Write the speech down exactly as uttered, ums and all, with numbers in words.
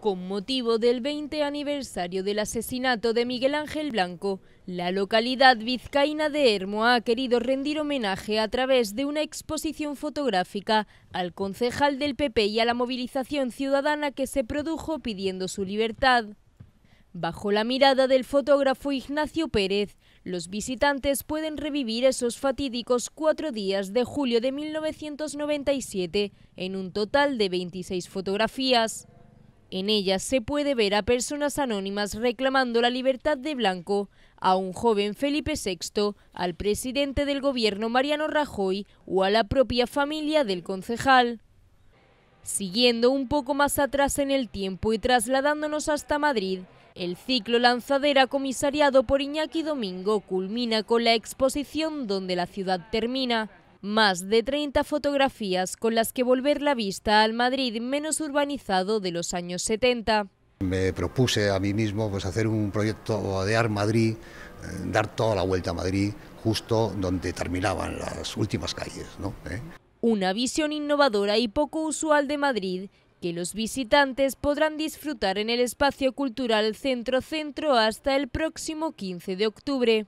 con motivo del veinte aniversario del asesinato de Miguel Ángel Blanco. La localidad vizcaína de Ermua ha querido rendir homenaje a través de una exposición fotográfica al concejal del P P y a la movilización ciudadana que se produjo pidiendo su libertad. Bajo la mirada del fotógrafo Ignacio Pérez, los visitantes pueden revivir esos fatídicos cuatro días de julio de mil novecientos noventa y siete en un total de veintiséis fotografías. En ellas se puede ver a personas anónimas reclamando la libertad de Blanco, a un joven Felipe sexto, al presidente del gobierno Mariano Rajoy o a la propia familia del concejal. Siguiendo un poco más atrás en el tiempo y trasladándonos hasta Madrid, el ciclo Lanzadera, comisariado por Iñaki Domingo, culmina con la exposición Donde la ciudad termina. Más de treinta fotografías con las que volver la vista al Madrid menos urbanizado de los años setenta. Me propuse a mí mismo pues, hacer un proyecto de Ar Madrid, eh, dar toda la vuelta a Madrid, justo donde terminaban las últimas calles, ¿no? ¿Eh? Una visión innovadora y poco usual de Madrid, que los visitantes podrán disfrutar en el espacio cultural Centro Centro hasta el próximo quince de octubre.